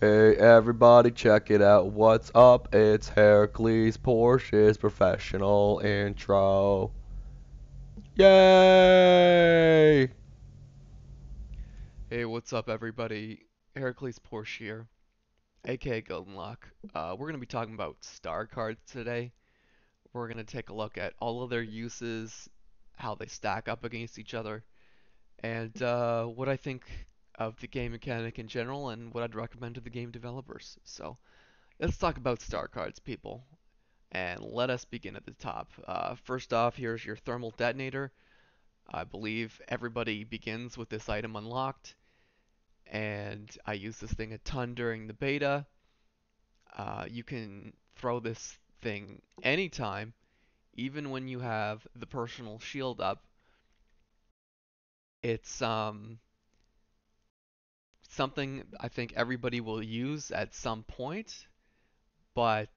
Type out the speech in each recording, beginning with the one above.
Hey everybody, check it out. What's up? It's Heracles Porsche's professional intro. Yay! Hey, what's up everybody? Heracles Porsche here, aka GoldenLock. We're going to be talking about Star Cards today. We're going to take a look at all of their uses, how they stack up against each other, and what I think of the game mechanic in general and what I'd recommend to the game developers. So let's talk about Star Cards, people, and let us begin at the top. First off, here's your Thermal Detonator. I believe everybody begins with this item unlocked, and I used this thing a ton during the beta. You can throw this thing anytime, even when you have the Personal Shield up. It's something I think everybody will use at some point, but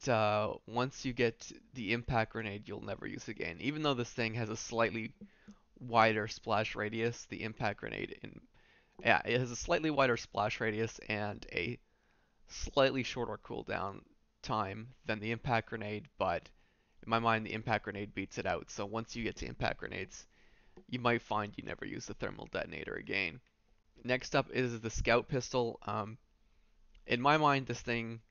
once you get the Impact Grenade, you'll never use again. Even though this thing has a slightly wider splash radius, the Impact Grenade, it has a slightly wider splash radius and a slightly shorter cooldown time than the Impact Grenade, but in my mind, the Impact Grenade beats it out. So once you get to Impact Grenades, you might find you never use the Thermal Detonator again. Next up is the Scout Pistol. In my mind, this thing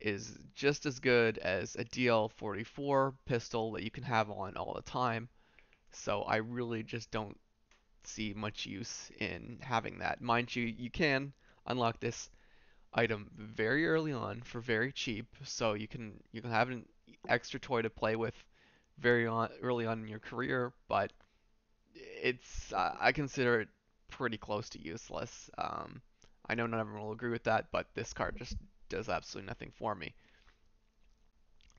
is just as good as a DL44 pistol that you can have on all the time. So I really just don't see much use in having that. Mind you, you can unlock this item very early on for very cheap, so you can have an extra toy to play with early on in your career. But it's I consider it pretty close to useless. I know not everyone will agree with that, but this card just does absolutely nothing for me.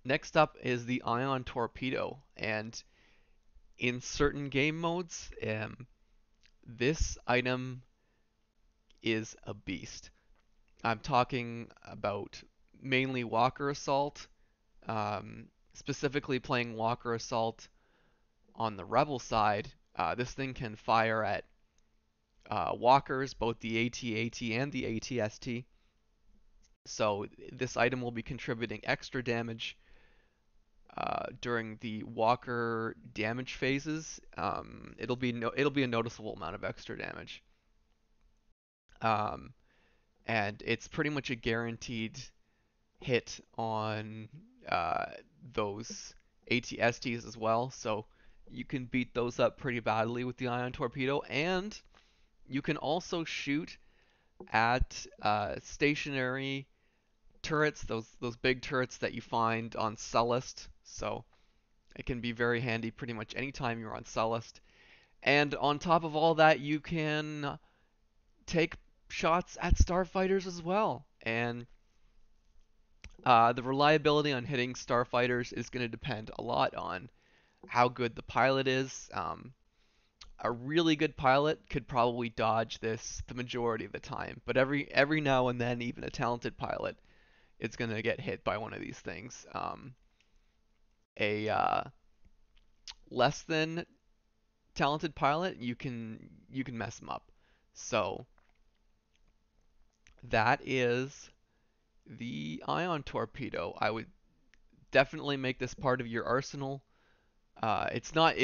Next up is the Ion Torpedo, and in certain game modes, this item is a beast. I'm talking about mainly Walker Assault, specifically playing Walker Assault on the Rebel side. This thing can fire at walkers, both the AT-AT and the AT-ST, so this item will be contributing extra damage during the walker damage phases. It'll be a noticeable amount of extra damage, and it's pretty much a guaranteed hit on those AT-STs as well, so you can beat those up pretty badly with the Ion Torpedo. And you can also shoot at stationary turrets, those big turrets that you find on Celest. So it can be very handy pretty much any time you're on Celest. And on top of all that, you can take shots at starfighters as well. And the reliability on hitting starfighters is going to depend a lot on how good the pilot is. A really good pilot could probably dodge this the majority of the time, but every now and then, even a talented pilot is going to get hit by one of these things. A less than talented pilot, you can mess them up. So that is the Ion Torpedo. I would definitely make this part of your arsenal. It's not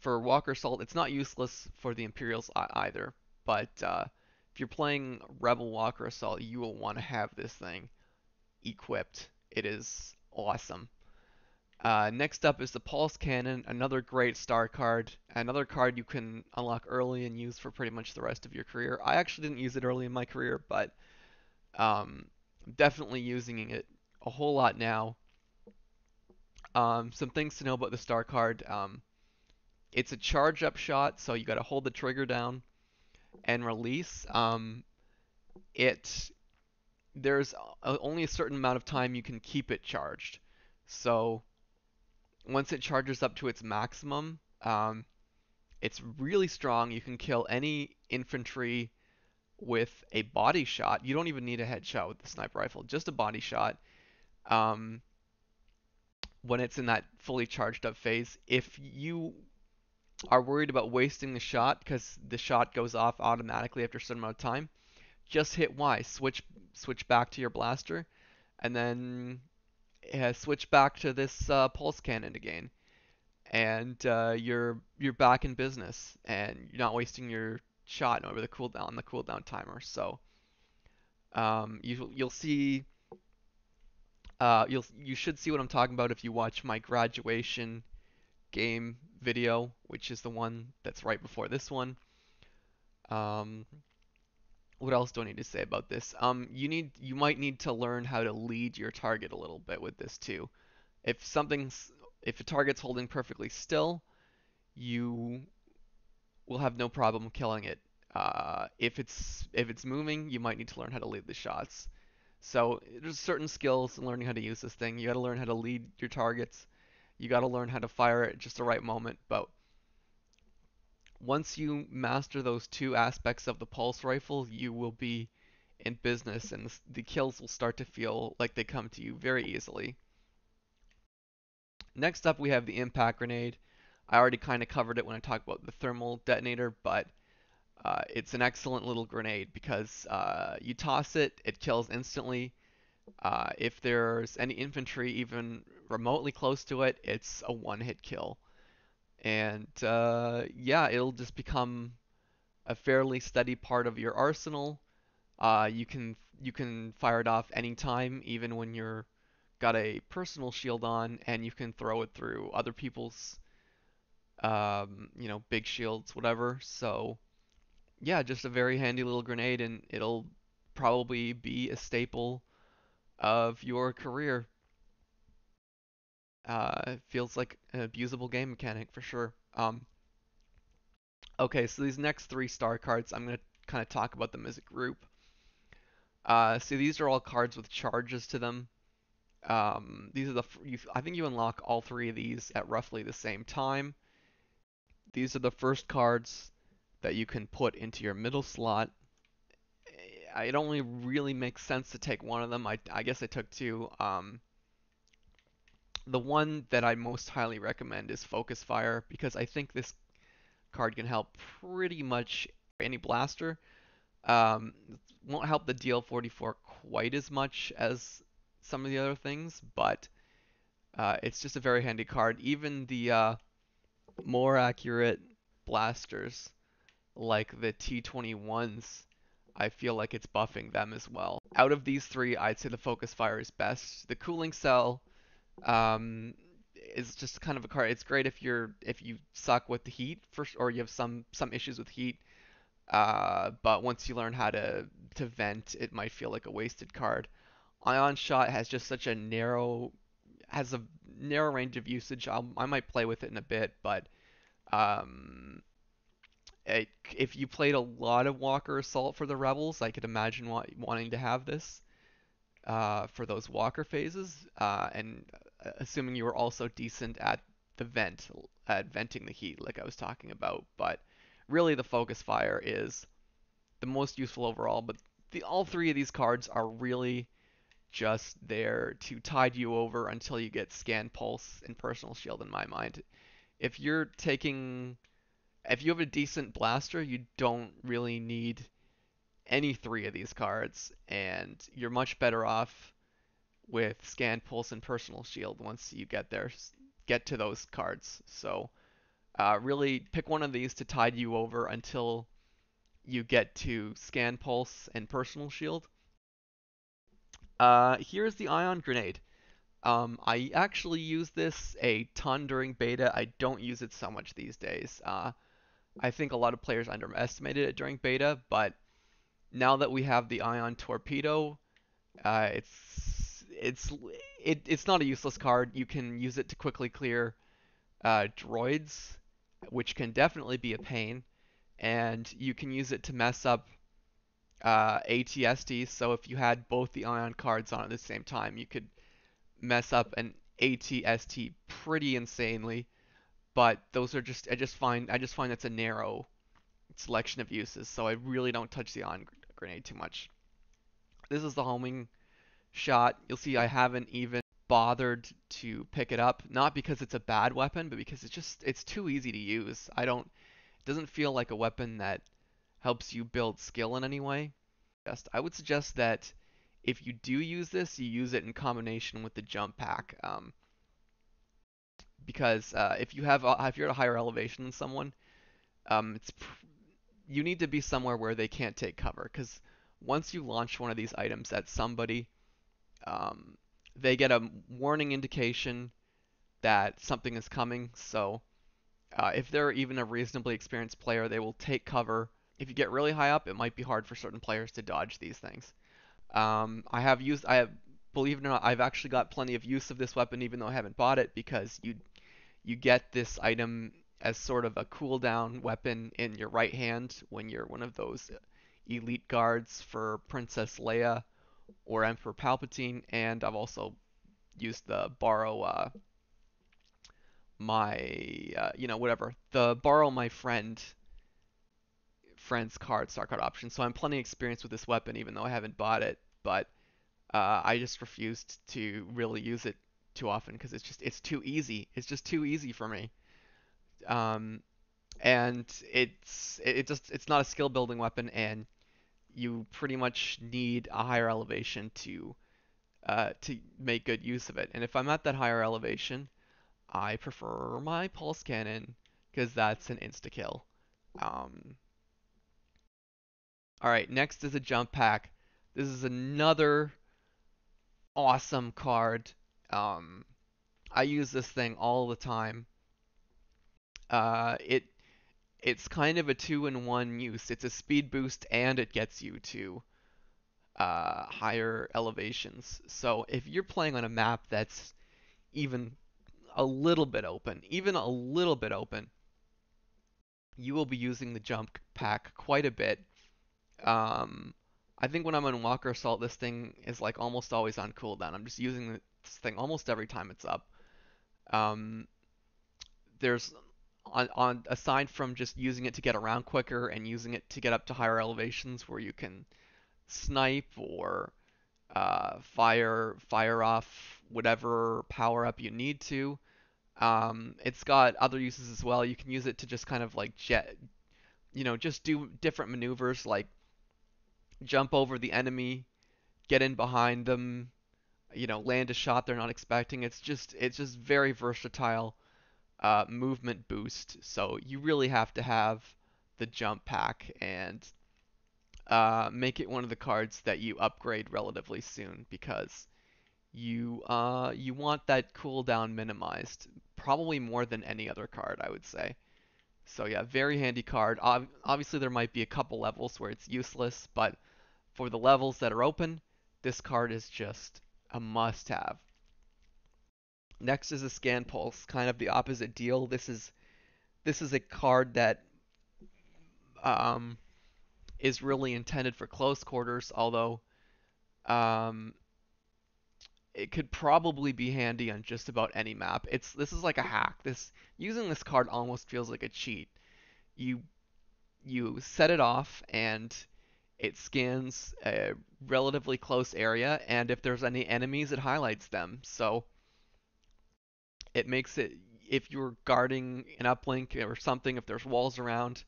for Walker Assault. It's not useless for the Imperials either. But if you're playing Rebel Walker Assault, you will want to have this thing equipped. It is awesome. Next up is the Pulse Cannon, another great Star card, another card you can unlock early and use for pretty much the rest of your career. I actually didn't use it early in my career, but definitely using it a whole lot now. Some things to know about the Star card. It's a charge up shot, so you got to hold the trigger down and release. There's only a certain amount of time you can keep it charged. So once it charges up to its maximum, it's really strong. You can kill any infantry with a body shot. You don't even need a headshot with the sniper rifle, just a body shot. When it's in that fully charged up phase, if you are worried about wasting the shot because the shot goes off automatically after a certain amount of time, just hit Y, switch switch back to your blaster, and then switch back to this pulse cannon again, and you're back in business, and you're not wasting your shot over the cooldown timer. So you'll see. You should see what I'm talking about if you watch my graduation game video, which is the one that's right before this one. What else do I need to say about this? You might need to learn how to lead your target a little bit with this too. If a target's holding perfectly still, you will have no problem killing it. If it's moving, you might need to learn how to lead the shots. So there's certain skills in learning how to use this thing. You got to learn how to lead your targets. You got to learn how to fire at just the right moment. But once you master those two aspects of the pulse rifle, you will be in business, and the kills will start to feel like they come to you very easily. Next up, we have the impact grenade. I already kind of covered it when I talked about the thermal detonator, but it's an excellent little grenade because you toss it, it kills instantly. If there's any infantry even remotely close to it, it's a one-hit kill. And yeah, it'll just become a fairly steady part of your arsenal. You can fire it off anytime, even when you're got a personal shield on, and you can throw it through other people's big shields, whatever. So yeah, just a very handy little grenade, and it'll probably be a staple of your career. It feels like an abusable game mechanic for sure. Okay, so these next three star cards, I'm going to kind of talk about them as a group. So these are all cards with charges to them. These are I think you unlock all three of these at roughly the same time. These are the first cards that you can put into your middle slot. It only really makes sense to take one of them. I guess I took two. The one that I most highly recommend is Focus Fire, because I think this card can help pretty much any blaster. It won't help the DL44 quite as much as some of the other things, but it's just a very handy card. Even the more accurate blasters, like the T21s, I feel like it's buffing them as well. Out of these three, I'd say the Focus Fire is best. The Cooling Cell is just kind of a card. It's great if you suck with the heat first, or you have some issues with heat. But once you learn how to vent, it might feel like a wasted card. Ion Shot has just such a narrow range of usage. I might play with it in a bit, but if you played a lot of Walker Assault for the Rebels, I could imagine wanting to have this for those Walker phases, and assuming you were also decent at venting the heat, like I was talking about. But really, the Focus Fire is the most useful overall. But all three of these cards are really just there to tide you over until you get Scan Pulse and Personal Shield. In my mind, if you have a decent blaster, you don't really need any three of these cards, and you're much better off with Scan, Pulse, and Personal Shield once you get to those cards. So really pick one of these to tide you over until you get to Scan, Pulse, and Personal Shield. Here's the Ion Grenade. I actually used this a ton during beta. I don't use it so much these days. I think a lot of players underestimated it during beta, but now that we have the Ion Torpedo, it's not a useless card. You can use it to quickly clear droids, which can definitely be a pain, and you can use it to mess up AT-ST. So if you had both the Ion cards on at the same time, you could mess up an AT-ST pretty insanely. But those are just I just find that's a narrow selection of uses, so I really don't touch the Ion Grenade too much. This is the Homing Shot. You'll see I haven't even bothered to pick it up, not because it's a bad weapon, but because it's too easy to use. It doesn't feel like a weapon that helps you build skill in any way. I would suggest that If you do use this, you use it in combination with the jump pack, because if you're at a higher elevation than someone, you need to be somewhere where they can't take cover, because once you launch one of these items at somebody, they get a warning indication that something is coming. So if they're even a reasonably experienced player, they will take cover. If you get really high up, it might be hard for certain players to dodge these things. Believe it or not, I've actually got plenty of use of this weapon, even though I haven't bought it, because you get this item as sort of a cooldown weapon in your right hand when you're one of those elite guards for Princess Leia or Emperor Palpatine. And I've also used the borrow my friend's card, Star Card option. So I'm plenty experienced with this weapon, even though I haven't bought it, but I just refused to really use it too often because it's too easy. It's just too easy for me. And it's not a skill building weapon, and you pretty much need a higher elevation to make good use of it. And if I'm at that higher elevation, I prefer my pulse cannon because that's an insta kill. All right, next is a jump pack. This is another awesome card. I use this thing all the time. It's kind of a two-in-one use. It's a speed boost and it gets you to higher elevations. So if you're playing on a map that's even a little bit open, you will be using the jump pack quite a bit. I think when I'm on Walker Assault, this thing is like almost always on cooldown. I'm just using this thing almost every time it's up. There's aside from just using it to get around quicker and using it to get up to higher elevations where you can snipe or fire off whatever power up you need to. It's got other uses as well. You can use it to just kind of like just do different maneuvers, like jump over the enemy, get in behind them, land a shot they're not expecting. It's just very versatile movement boost. So you really have to have the jump pack and make it one of the cards that you upgrade relatively soon, because you want that cooldown minimized probably more than any other card, I would say. So yeah, very handy card. Obviously there might be a couple levels where it's useless, but for the levels that are open, this card is just a must-have. Next is a Scan Pulse, kind of the opposite deal. This is a card that is really intended for close quarters, although it could probably be handy on just about any map. This is like a hack. Using this card almost feels like a cheat. You set it off and it scans a relatively close area, and if there's any enemies, it highlights them. So it makes it, if you're guarding an uplink or something, if there's walls around,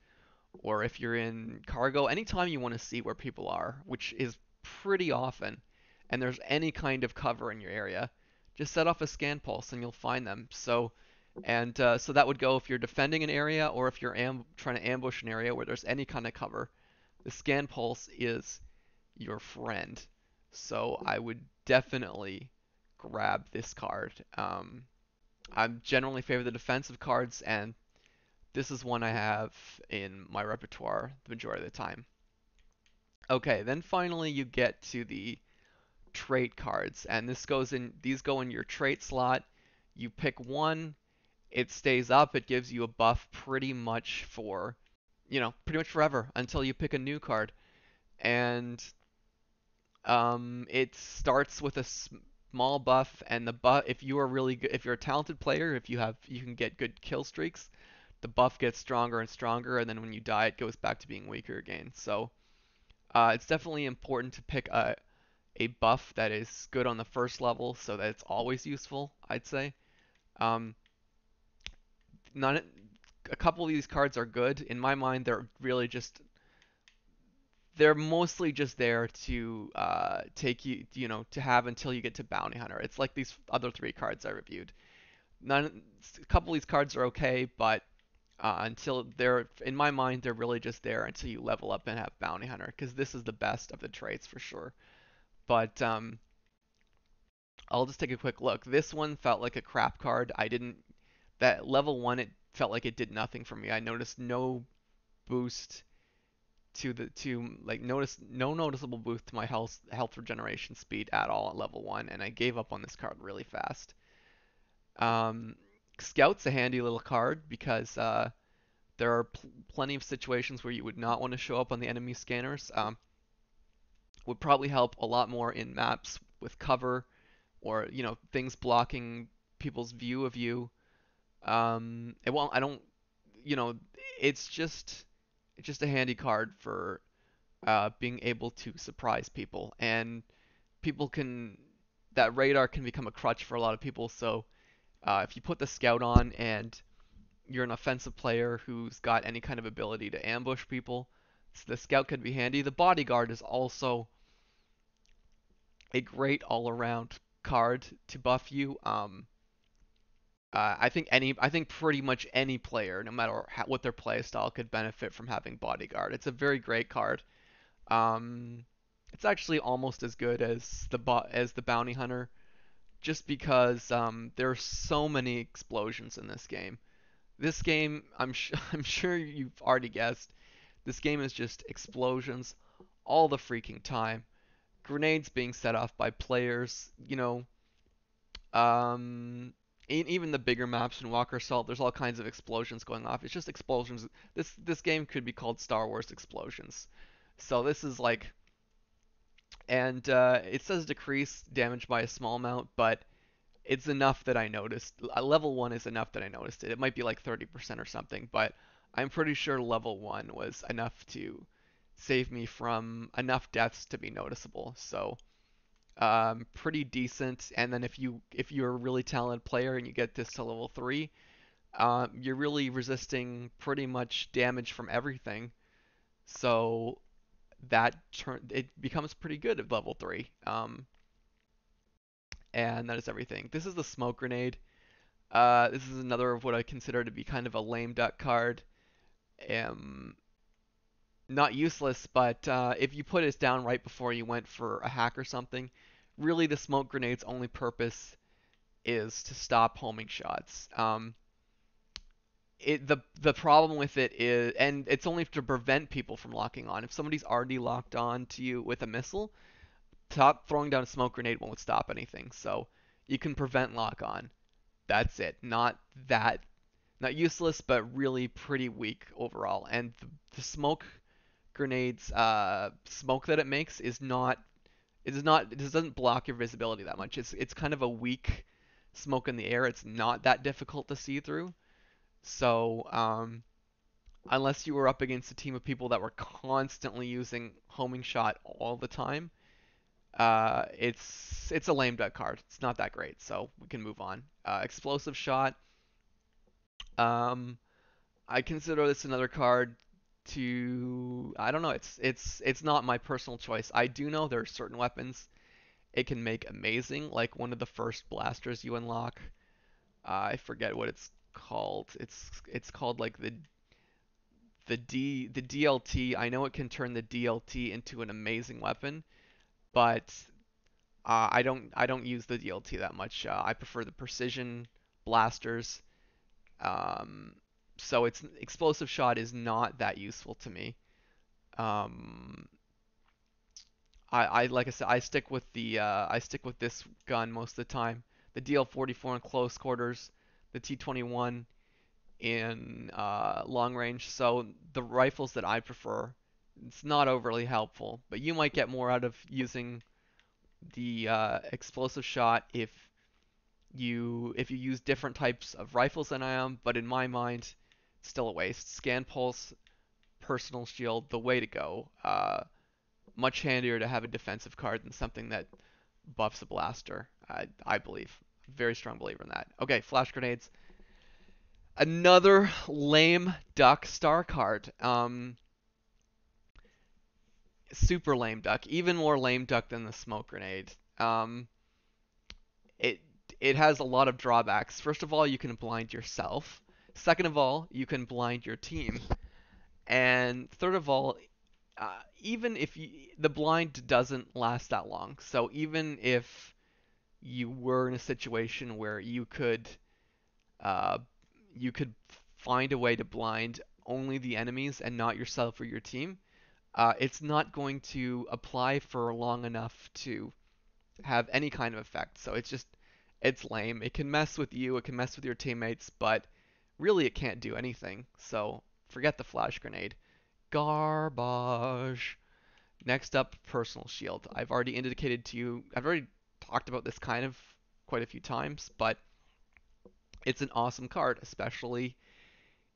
or if you're in cargo, anytime you want to see where people are, which is pretty often, and there's any kind of cover in your area, just set off a Scan Pulse and you'll find them. So that would go if you're defending an area, or if you're trying to ambush an area where there's any kind of cover. The Scan Pulse is your friend. So I would definitely grab this card. I'm generally favor the defensive cards, and this is one I have in my repertoire the majority of the time. Okay, then finally you get to the trait cards, and these go in your trait slot. You pick one, it stays up, it gives you a buff pretty much for forever until you pick a new card. And it starts with a small buff, and the buff, if you're a talented player, you can get good kill streaks, the buff gets stronger and stronger, and then when you die it goes back to being weaker again. So it's definitely important to pick a buff that is good on the first level so that it's always useful, I'd say. A couple of these cards are good in my mind. They're really just they're mostly just there to take you, you know, to have until you get to Bounty Hunter. It's like these other three cards I reviewed. A couple of these cards are okay, but until they're, in my mind, they're really just there until you level up and have Bounty Hunter, because this is the best of the traits for sure. But I'll just take a quick look. This one felt like a crap card. That level 1, it felt like it did nothing for me. I noticed no boost no noticeable boost to my health regeneration speed at all at level 1, and I gave up on this card really fast. Scout's a handy little card because there are plenty of situations where you would not want to show up on the enemy scanners. Would probably help a lot more in maps with cover or, you know, things blocking people's view of you. It won't, I don't, you know, it's just a handy card for being able to surprise people, and people can, that radar can become a crutch for a lot of people. So if you put the Scout on and you're an offensive player who's got any kind of ability to ambush people, so the Scout could be handy. The Bodyguard is also a great all-around card to buff you. I think pretty much any player, no matter what their play style, could benefit from having Bodyguard. It's a very great card. It's actually almost as good as the Bounty Hunter, just because there are so many explosions in this game. This game, I'm sure you've already guessed, this game is just explosions all the freaking time. Grenades being set off by players, you know. Even the bigger maps in Walker Assault, there's all kinds of explosions going off. It's just explosions. This game could be called Star Wars Explosions. So this is like, and it says decrease damage by a small amount, but it's enough that I noticed. Level 1 is enough that I noticed it. It might be like 30% or something, but I'm pretty sure level 1 was enough to save me from enough deaths to be noticeable. So pretty decent. And then if you're a really talented player and you get this to level 3, you're really resisting pretty much damage from everything, so that it becomes pretty good at level 3. And that is everything. This is the Smoke Grenade. This is another of what I consider to be kind of a lame duck card. Not useless, but if you put it down right before you went for a hack or something, really the Smoke Grenade's only purpose is to stop homing shots. The problem with it is, and it's only to prevent people from locking on. If somebody's already locked on to you with a missile, throwing down a Smoke Grenade won't stop anything. So you can prevent lock on. That's it. Not useless, but really pretty weak overall. And the Smoke Grenade's smoke that it makes it doesn't block your visibility that much. It's kind of a weak smoke in the air. It's not that difficult to see through. So unless you were up against a team of people that were constantly using homing shot all the time, it's a lame duck card. It's not that great, so we can move on. Explosive shot. I consider this another card to, I don't know, it's not my personal choice. I do know there are certain weapons it can make amazing, like one of the first blasters you unlock. I forget what it's called. It's called like the DLT. I know it can turn the DLT into an amazing weapon, but I don't use the DLT that much. I prefer the precision blasters. So it's explosive shot is not that useful to me. I like I said, I stick with this gun most of the time. The DL44 in close quarters, the T21 in long range. So the rifles that I prefer, it's not overly helpful. But you might get more out of using the explosive shot if you use different types of rifles than I am, but in my mind, it's still a waste. Scan Pulse, Personal Shield, the way to go. Much handier to have a defensive card than something that buffs a blaster, I believe. Very strong believer in that. Okay, Flash Grenades. Another lame duck star card. super lame duck, even more lame duck than the smoke grenade. It has a lot of drawbacks. First of all, you can blind yourself. Second of all, you can blind your team. And third of all, even if the blind doesn't last that long. So even if you were in a situation where you could find a way to blind only the enemies and not yourself or your team, it's not going to apply for long enough to have any kind of effect. So it's lame. It can mess with you, it can mess with your teammates, but really it can't do anything. So forget the flash grenade. Garbage. Next up, personal shield. I've already talked about this kind of quite a few times, but it's an awesome card, especially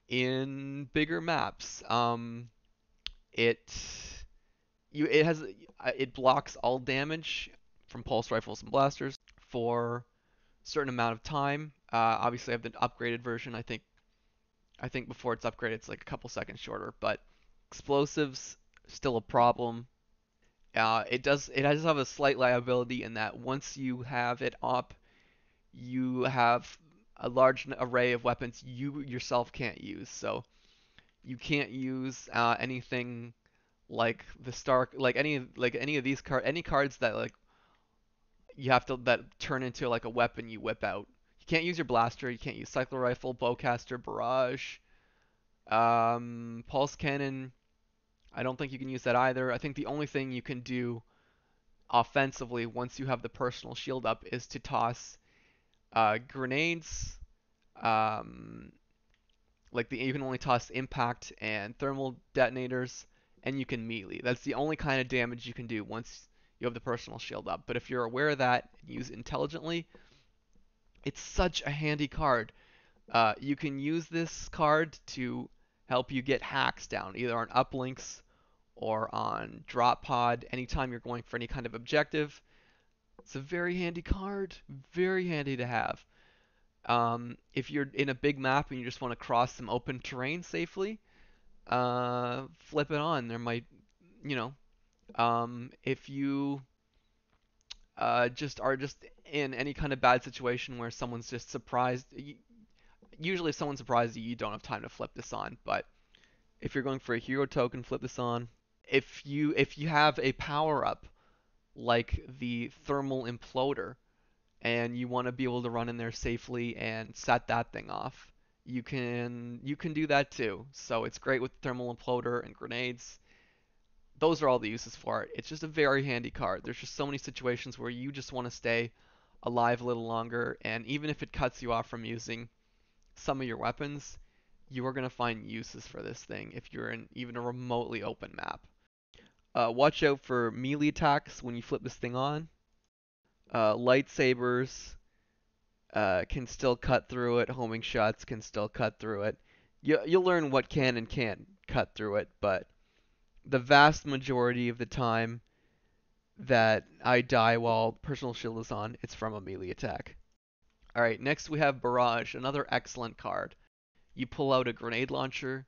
in bigger maps. It blocks all damage from pulse rifles and blasters for a certain amount of time. Obviously, I have the upgraded version. I think before it's upgraded, it's like a couple seconds shorter. But explosives still a problem. It does have a slight liability in that once you have it up, you have a large array of weapons you yourself can't use. So you can't use anything like the star, like any of these cards, any cards that like you have to that turn into like a weapon you whip out. You can't use your blaster. You can't use cycler rifle, bowcaster, barrage, pulse cannon. I don't think you can use that either. I think the only thing you can do offensively once you have the personal shield up is to toss grenades. You can only toss impact and thermal detonators, and you can melee. That's the only kind of damage you can do once you have the personal shield up. But if you're aware of that and use it intelligently, it's such a handy card. You can use this card to help you get hacks down, either on uplinks or on drop pod, anytime you're going for any kind of objective. It's a very handy card, very handy to have. If you're in a big map and you just want to cross some open terrain safely, flip it on. There might, if you are just in any kind of bad situation where someone's just surprised, usually if someone's surprised you don't have time to flip this on, but if you're going for a hero token, flip this on. If you have a power-up like the Thermal Imploader and you want to be able to run in there safely and set that thing off, you can do that too. So it's great with Thermal Imploader and grenades. Those are all the uses for it. It's just a very handy card. There's just so many situations where you just want to stay alive a little longer, and even if it cuts you off from using some of your weapons, you are going to find uses for this thing if you're in even a remotely open map. Watch out for melee attacks when you flip this thing on. Lightsabers can still cut through it. Homing shots can still cut through it. You'll learn what can and can't cut through it, but the vast majority of the time that I die while personal shield is on, it's from a melee attack. Alright, next we have Barrage, another excellent card. You pull out a grenade launcher,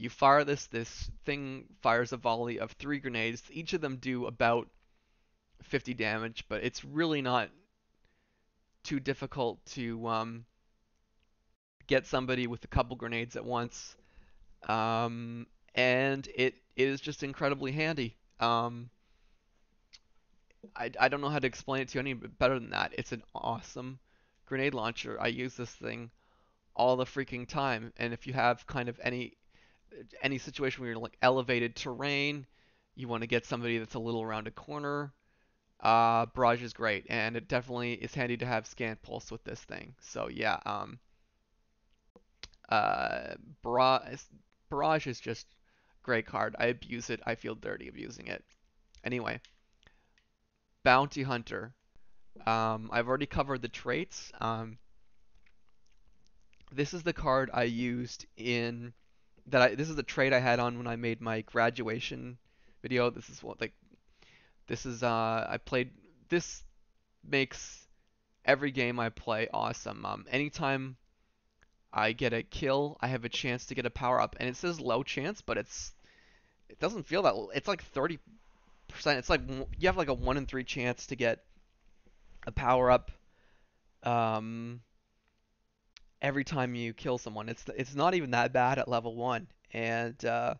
you fire this thing fires a volley of 3 grenades. Each of them do about 50 damage, but it's really not too difficult to get somebody with a couple grenades at once. And it is just incredibly handy. I don't know how to explain it to you any better than that. It's an awesome grenade launcher. I use this thing all the freaking time, and if you have kind of any situation where you're like elevated terrain, you want to get somebody that's a little around a corner, barrage is great, and it definitely is handy to have scan pulse with this thing. So yeah, barrage is just a great card. I abuse it. I feel dirty abusing it. Anyway, Bounty Hunter. I've already covered the traits. This is the card I used in that. This is the trait I had on when I made my graduation video. This makes every game I play awesome. Anytime I get a kill, I have a chance to get a power up, and it says low chance, but it doesn't feel that. It's like 30 percent. It's like you have like a 1 in 3 chance to get a power up every time you kill someone. It's not even that bad at level 1, and I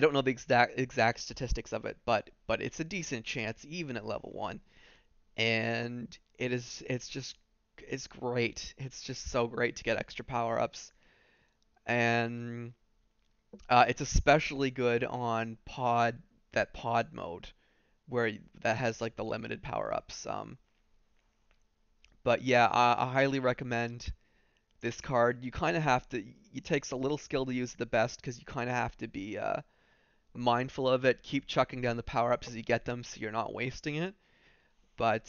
don't know the exact statistics of it, but it's a decent chance even at level 1, and it's great. It's just so great to get extra power ups, and it's especially good on pod mode, where that has like the limited power ups. But yeah, I highly recommend this card. You kind of have to. It takes a little skill to use it the best, because you kind of have to be mindful of it. Keep chucking down the power ups as you get them, so you're not wasting it. But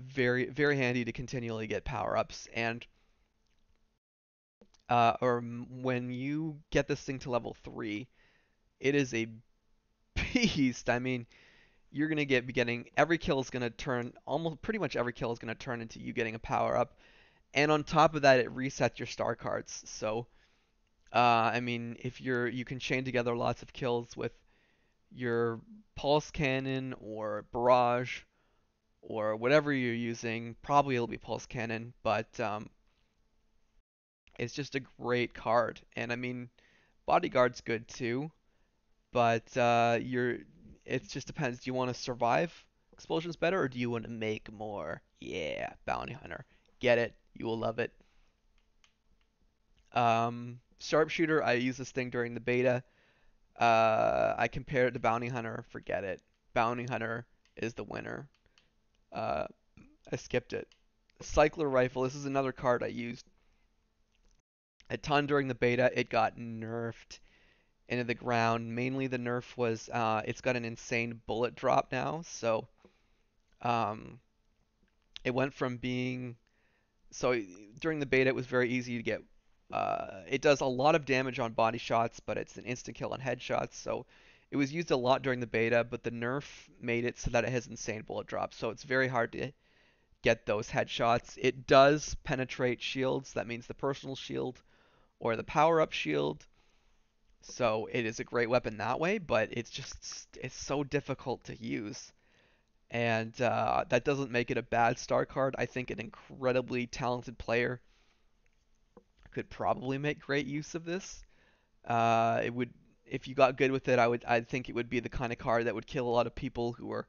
very, very handy to continually get power-ups. And when you get this thing to level 3, it is a beast. I mean, you're going to be getting... Every kill is going to turn... Almost pretty much every kill is going to turn into you getting a power-up. And on top of that, it resets your star cards. So, I mean, if you can chain together lots of kills with your pulse cannon or barrage, or whatever you're using. Probably it'll be pulse cannon, but it's just a great card. And I mean, bodyguard's good too, but it just depends. Do you want to survive explosions better, or do you want to make more? Yeah, Bounty Hunter, get it, you will love it. Sharpshooter, I used this thing during the beta. I compared it to Bounty Hunter. Forget it, Bounty Hunter is the winner. I skipped it. Cycler Rifle, this is another card I used a ton during the beta. It got nerfed into the ground. Mainly the nerf was it's got an insane bullet drop now, so it went from being... So during the beta it was very easy to get... it does a lot of damage on body shots, but it's an instant kill on headshots, so... It was used a lot during the beta, but the nerf made it so that it has insane bullet drops, so it's very hard to get those headshots. It does penetrate shields. That means the personal shield or the power-up shield. So it is a great weapon that way, but it's so difficult to use. And that doesn't make it a bad star card. I think an incredibly talented player could probably make great use of this. It would... If you got good with it, I think it would be the kind of card that would kill a lot of people who are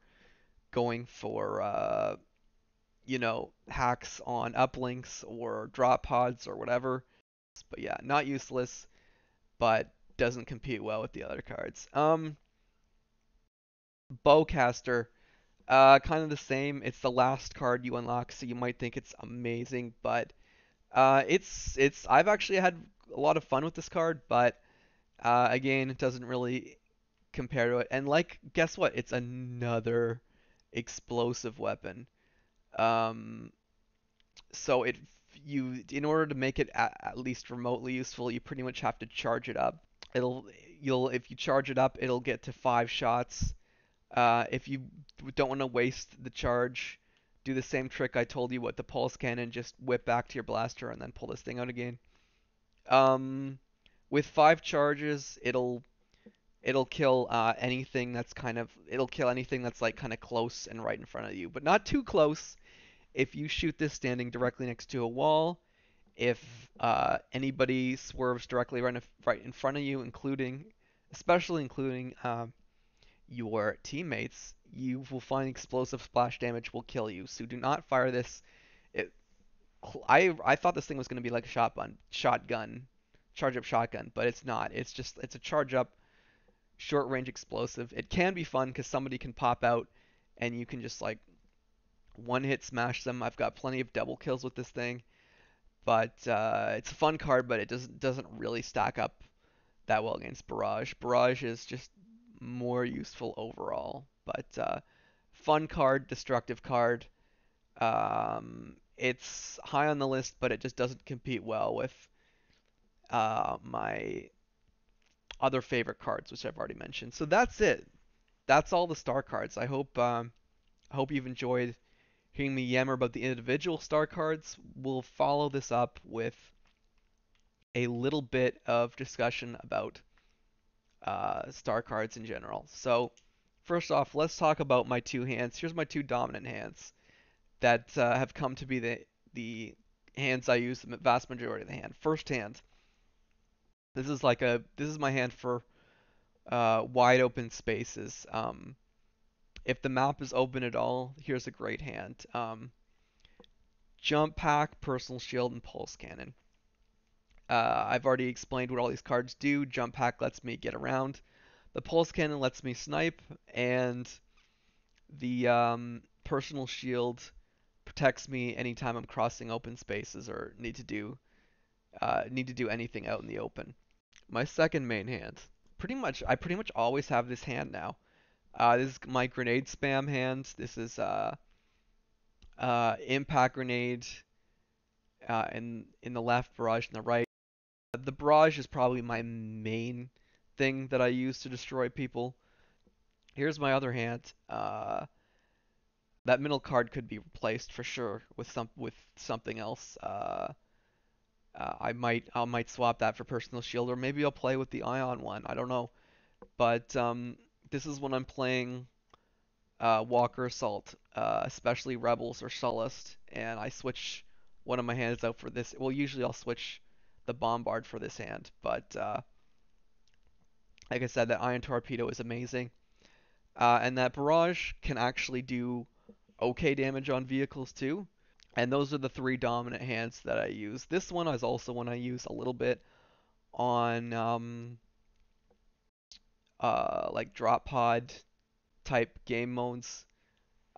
going for, hacks on uplinks or drop pods or whatever. But yeah, not useless, but doesn't compete well with the other cards. Bowcaster, kind of the same. It's the last card you unlock, so you might think it's amazing, but I've actually had a lot of fun with this card, but. Again, it doesn't really compare to it. And guess what? It's another explosive weapon. So in order to make it at least remotely useful, you pretty much have to charge it up. If you charge it up, it'll get to 5 shots. If you don't want to waste the charge, do the same trick I told you with the pulse cannon. Just whip back to your blaster and then pull this thing out again. With 5 charges, it'll kill anything that's like close and right in front of you, but not too close. If you shoot this standing directly next to a wall, if anybody swerves directly right in front of you, especially including your teammates, you will find explosive splash damage will kill you. So do not fire this. I thought this thing was going to be like a shotgun. Charge up shotgun, but it's not. It's a charge up short range explosive. It can be fun because somebody can pop out and you can just like one hit smash them. I've got plenty of double kills with this thing, but it's a fun card, but it doesn't really stack up that well against Barrage. Barrage is just more useful overall, but fun card, destructive card. It's high on the list, but it just doesn't compete well with my other favorite cards, which I've already mentioned. So that's it. That's all the star cards. I hope you've enjoyed hearing me yammer about the individual star cards. We'll follow this up with a little bit of discussion about star cards in general. So First off, let's talk about my two hands. Here's my two dominant hands that have come to be the hands I use the vast majority of the hand. First hand, this is my hand for wide open spaces. If the map is open at all, here's a great hand. Jump Pack, Personal Shield, and Pulse Cannon. I've already explained what all these cards do. Jump Pack lets me get around. The Pulse Cannon lets me snipe, and the Personal Shield protects me anytime I'm crossing open spaces or need to do anything out in the open. My second main hand, I pretty much always have this hand now. This is my grenade spam hand. This is Impact Grenade in the left, Barrage in the right. The Barrage is probably my main thing that I use to destroy people. Here's my other hand. That middle card could be replaced for sure with something else. I might swap that for Personal Shield, or maybe I'll play with the Ion one. I don't know, but this is when I'm playing Walker Assault, especially Rebels or Celest, and I switch one of my hands out for this. Well, usually I'll switch the Bombard for this hand, but like I said, that Ion Torpedo is amazing. And that Barrage can actually do okay damage on vehicles too. And those are the three dominant hands that I use. This one is also one I use a little bit on like drop pod type game modes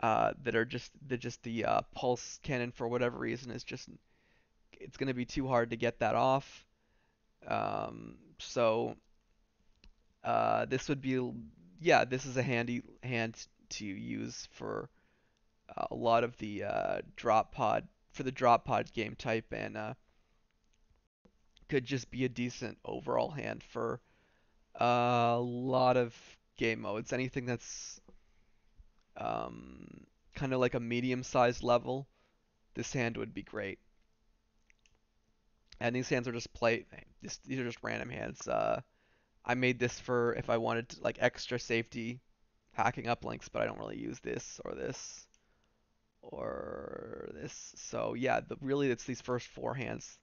that are just the Pulse Cannon, for whatever reason, is just, it's going to be too hard to get that off. So this would be, yeah, this is a handy hand to use for a lot of the drop pod game type, and could just be a decent overall hand for a lot of game modes. Anything that's kind of like a medium-sized level, this hand would be great. And these hands are just these are just random hands. I made this for if I wanted to, like, extra safety hacking up links, but I don't really use this or this or this. So yeah, really it's these first four hands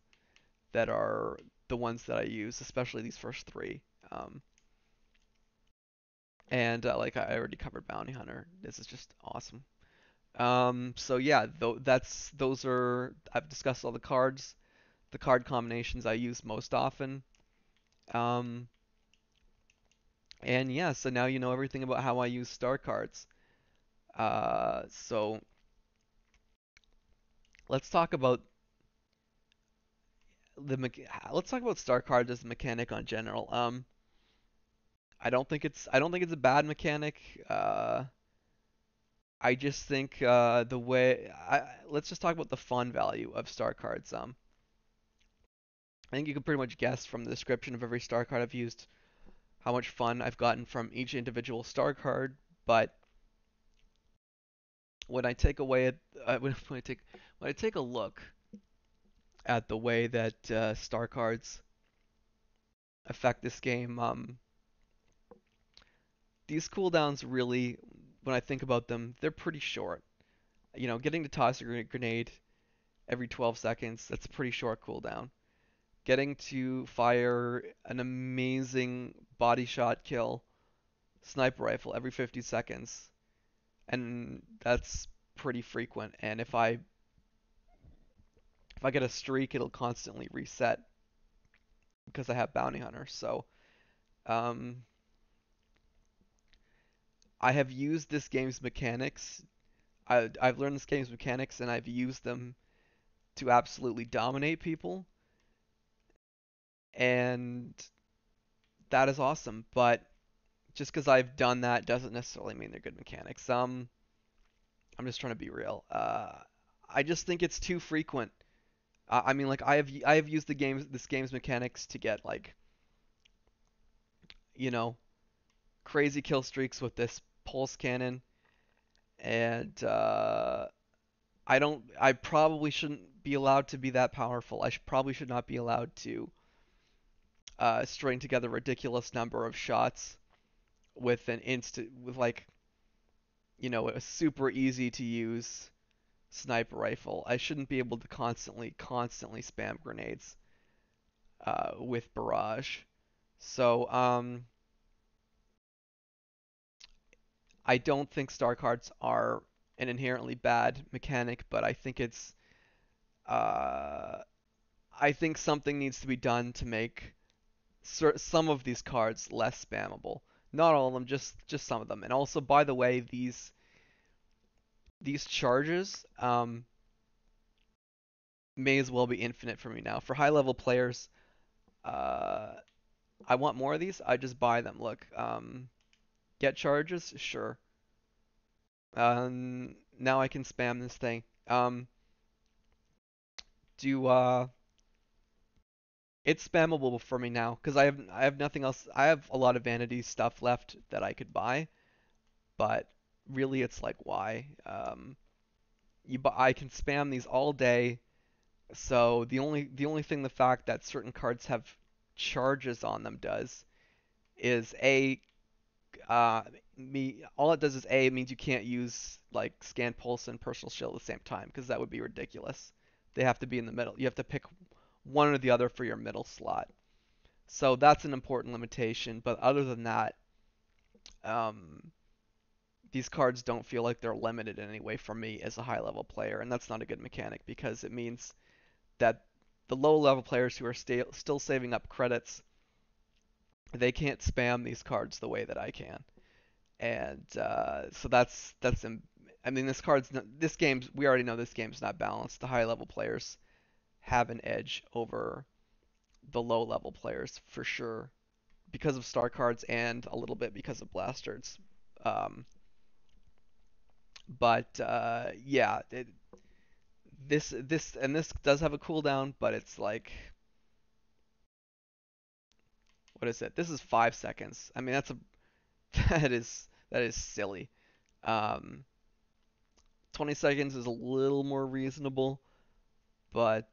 that are the ones that I use, especially these first three. And like I already covered Bounty Hunter. This is just awesome. So yeah, I've discussed all the cards, the card combinations I use most often. And yeah, so now you know everything about how I use Star Cards. So let's talk about Star Cards as a mechanic on general. I don't think it's a bad mechanic. I just think let's just talk about the fun value of Star Cards. I think you can pretty much guess from the description of every Star Card I've used how much fun I've gotten from each individual Star Card, but when I take away when I take a look at the way that Star Cards affect this game, these cooldowns really, when I think about them, they're pretty short. You know, getting to toss a grenade every 12 seconds, that's a pretty short cooldown. Getting to fire an amazing body shot kill sniper rifle every 50 seconds, and that's pretty frequent. And if I get a streak, it'll constantly reset because I have Bounty Hunter. So I have used this game's mechanics. I've learned this game's mechanics, and I've used them to absolutely dominate people. And that is awesome, but just because I've done that doesn't necessarily mean they're good mechanics. I'm just trying to be real. I just think it's too frequent. I mean, like, I have used this game's mechanics to get, like, you know, crazy kill streaks with this Pulse Cannon, and I probably shouldn't be allowed to be that powerful. I probably should not be allowed to string together a ridiculous number of shots with like you know, a super easy to use sniper rifle. I shouldn't be able to constantly spam grenades with Barrage. So I don't think Star Cards are an inherently bad mechanic, but I think it's I think something needs to be done to make some of these cards less spammable. Not all of them, just some of them. And also, by the way, these charges may as well be infinite for me now. For high-level players, I want more of these. I just buy them. Look, get charges, sure. Now I can spam this thing. It's spammable for me now because I have nothing else. I have a lot of vanity stuff left that I could buy, but really it's like, why? I can spam these all day. So the only thing the fact that certain cards have charges on them does is it means you can't use like Scan Pulse and Personal Shield at the same time because that would be ridiculous. They have to be in the middle. You have to pick one or the other for your middle slot. So that's an important limitation. But other than that, these cards don't feel like they're limited in any way for me as a high-level player, and that's not a good mechanic because it means that the low-level players who are still saving up credits, they can't spam these cards the way that I can. And so that's. I mean, we already know this game's not balanced. The high-level players have an edge over the low-level players for sure because of Star Cards and a little bit because of Blasters. Yeah, this does have a cooldown, but it's like, what is it? This is 5 seconds. I mean, that is silly. 20 seconds is a little more reasonable, but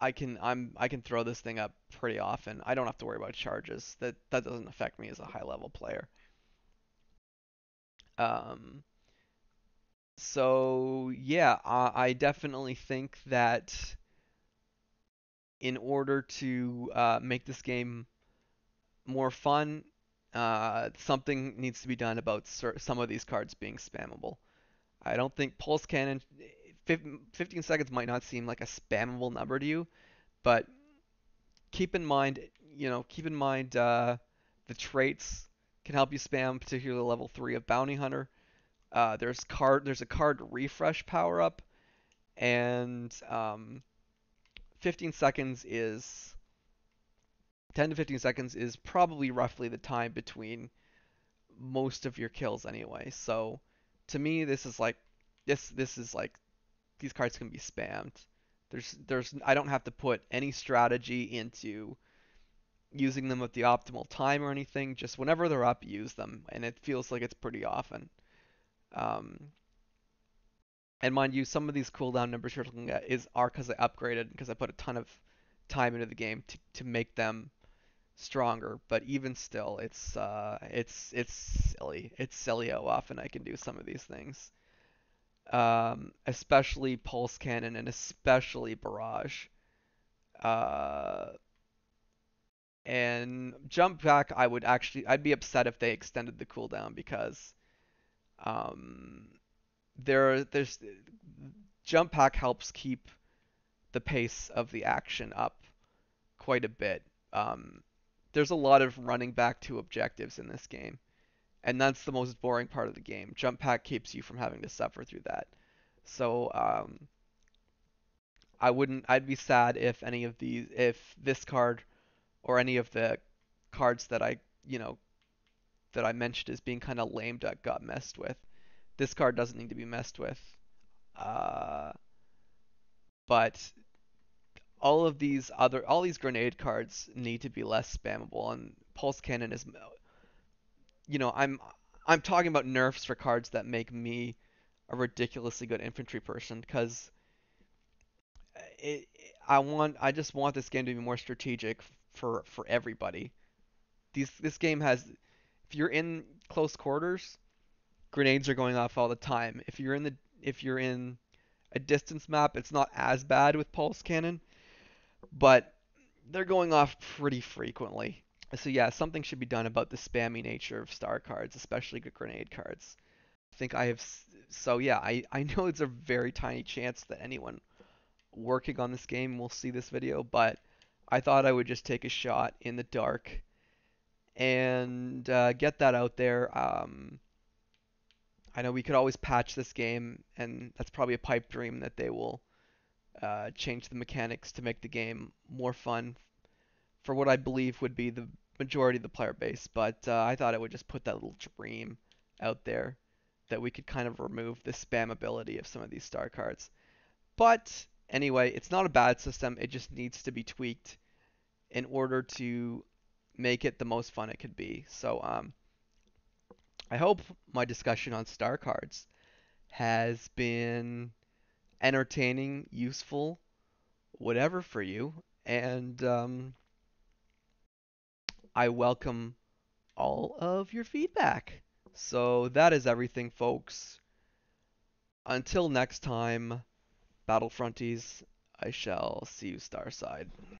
I can throw this thing up pretty often. I don't have to worry about charges. That doesn't affect me as a high level player. So yeah, I definitely think that in order to make this game more fun, something needs to be done about some of these cards being spammable. I don't think Pulse Cannon, 15 seconds might not seem like a spammable number to you, but keep in mind the traits can help you spam, particularly level 3 of Bounty Hunter. There's a card refresh power up, and 10 to 15 seconds is probably roughly the time between most of your kills anyway. So to me, this is like these cards can be spammed. I don't have to put any strategy into using them at the optimal time or anything. Just whenever they're up, use them, and it feels like it's pretty often. And mind you, some of these cooldown numbers you're looking at are because I upgraded, because I put a ton of time into the game to make them stronger. But even still, it's silly. It's silly how often I can do some of these things. Especially Pulse Cannon and especially Barrage. And Jump Pack, I'd be upset if they extended the cooldown, because there's Jump Pack helps keep the pace of the action up quite a bit. There's a lot of running back to objectives in this game, and that's the most boring part of the game. Jump Pack keeps you from having to suffer through that. So I'd be sad if this card or any of the cards that I mentioned as being kind of lame duck got messed with. This card doesn't need to be messed with. But all these grenade cards need to be less spammable, and Pulse Cannon is, I'm talking about nerfs for cards that make me a ridiculously good infantry person, because I just want this game to be more strategic for everybody. This game has, if you're in close quarters, grenades are going off all the time. If you're in a distance map, it's not as bad with pulse cannon, but they're going off pretty frequently. So yeah, something should be done about the spammy nature of star cards, especially good grenade cards. I know it's a very tiny chance that anyone working on this game will see this video, but I thought I would just take a shot in the dark and get that out there. I know we could always patch this game, and that's probably a pipe dream that they will change the mechanics to make the game more fun for what I believe would be the majority of the player base, but I thought I would just put that little dream out there that we could kind of remove the spam ability of some of these star cards. But anyway, it's not a bad system, it just needs to be tweaked in order to make it the most fun it could be. So I hope my discussion on star cards has been entertaining, useful, whatever for you, and I welcome all of your feedback. So that is everything, folks. Until next time, Battlefronties, I shall see you Starside.